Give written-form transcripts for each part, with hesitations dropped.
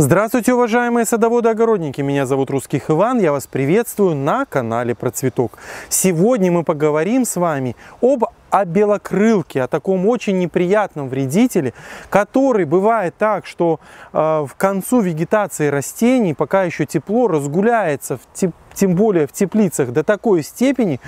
Здравствуйте, уважаемые садоводы-огородники! Меня зовут Русских Иван, я вас приветствую на канале Процветок. Сегодня мы поговорим с вами о белокрылке, о таком очень неприятном вредителе, который бывает так, что в концу вегетации растений, пока еще тепло, разгуляется тем более в теплицах до такой степени,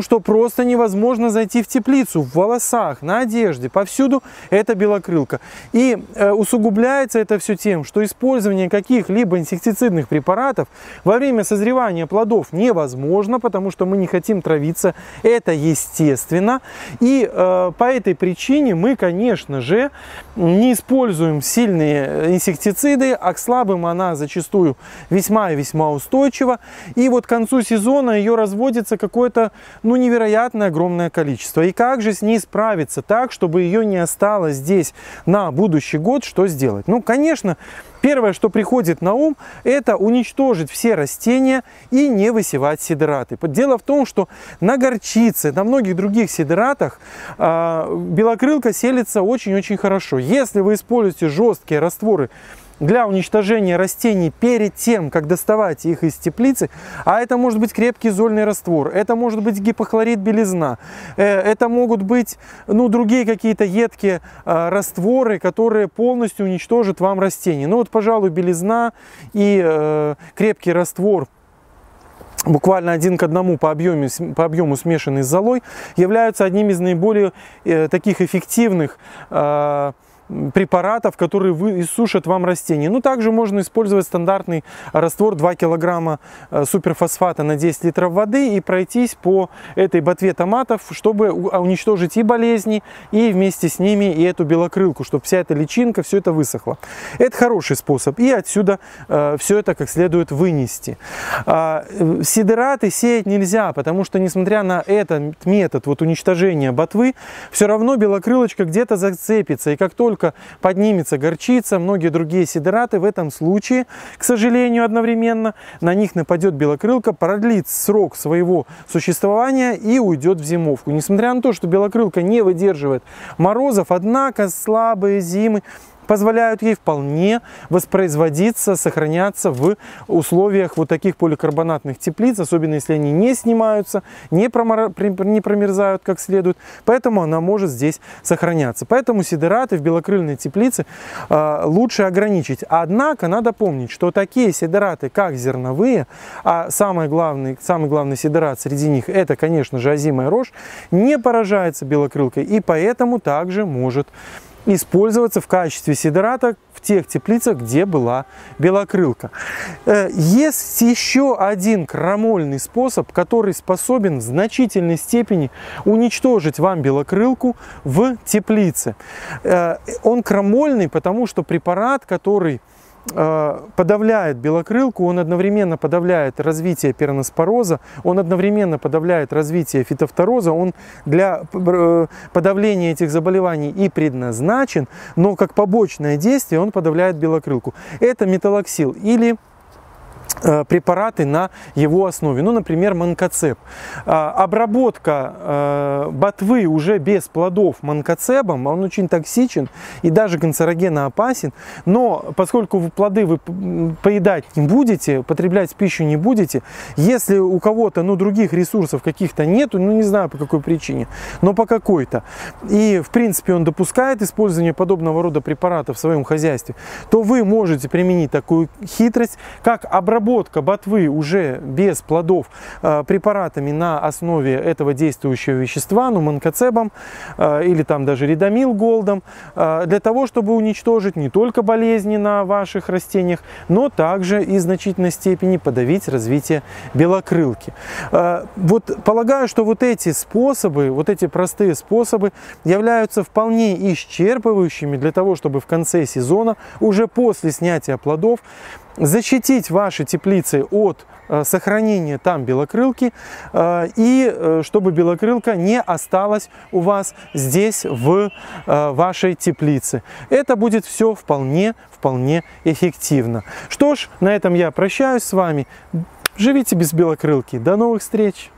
что просто невозможно зайти в теплицу, в волосах, на одежде, повсюду эта белокрылка. И усугубляется это все тем, что использование каких-либо инсектицидных препаратов во время созревания плодов невозможно, потому что мы не хотим травиться, это естественно. И по этой причине мы, конечно же, не используем сильные инсектициды, а к слабым она зачастую весьма и весьма устойчива. И вот к концу сезона ее разводится какое-то невероятно огромное количество. И как же с ней справиться так, чтобы ее не осталось здесь на будущий год, что сделать? Конечно, первое, что приходит на ум, это уничтожить все растения и не высевать сидераты. Дело в том, что на горчице, на многих других сидератах белокрылка селится очень-очень хорошо. Если вы используете жесткие растворы для уничтожения растений перед тем, как доставать их из теплицы, а это может быть крепкий зольный раствор, это может быть гипохлорит белизна, это могут быть другие какие-то едкие растворы, которые полностью уничтожат вам растение. Пожалуй, белизна и крепкий раствор, буквально 1 к 1 по объему смешанный с золой, являются одним из наиболее таких эффективных препаратов, которые иссушат вам растения. Также можно использовать стандартный раствор 2 кг суперфосфата на 10 литров воды и пройтись по этой ботве томатов, чтобы уничтожить и болезни, и вместе с ними и эту белокрылку, чтобы вся эта личинка, все это высохло. Это хороший способ. И отсюда все это как следует вынести. Сидераты сеять нельзя, потому что, несмотря на этот метод уничтожения ботвы, все равно белокрылочка где-то зацепится. И как только поднимется горчица, многие другие сидераты, в этом случае, к сожалению, одновременно на них нападет белокрылка, продлит срок своего существования и уйдет в зимовку. Несмотря на то, что белокрылка не выдерживает морозов, однако слабые зимы позволяют ей вполне воспроизводиться, сохраняться в условиях вот таких поликарбонатных теплиц, особенно если они не снимаются, не промерзают как следует, поэтому она может здесь сохраняться. Поэтому сидераты в белокрыльной теплице лучше ограничить. Однако надо помнить, что такие сидераты, как зерновые, а самый главный сидерат среди них, это, конечно же, озимая рожь, не поражается белокрылкой и поэтому также может использоваться в качестве сидерата в тех теплицах, где была белокрылка. Есть еще один крамольный способ, который способен в значительной степени уничтожить вам белокрылку в теплице. Он крамольный, потому что препарат, который подавляет белокрылку, он одновременно подавляет развитие пероноспороза, он одновременно подавляет развитие фитофтороза, он для подавления этих заболеваний и предназначен, но как побочное действие он подавляет белокрылку. Это металлоксил или препараты на его основе, например, манкоцеб. Обработка ботвы уже без плодов манкоцебом, он очень токсичен и даже канцерогенно опасен, но поскольку плоды вы поедать не будете, потреблять в пищу не будете, если у кого-то других ресурсов каких-то нету, не знаю по какой причине, но по какой-то, и в принципе он допускает использование подобного рода препаратов в своем хозяйстве, то вы можете применить такую хитрость, как обработка ботвы уже без плодов препаратами на основе этого действующего вещества, манкоцебом или там даже ридомил голдом, для того, чтобы уничтожить не только болезни на ваших растениях, но также и в значительной степени подавить развитие белокрылки. Полагаю, что вот эти простые способы являются вполне исчерпывающими для того, чтобы в конце сезона, уже после снятия плодов, защитить ваши теплицы от сохранения там белокрылки и чтобы белокрылка не осталась у вас здесь в вашей теплице. Это будет все вполне эффективно. Что ж, на этом я прощаюсь с вами. Живите без белокрылки. До новых встреч!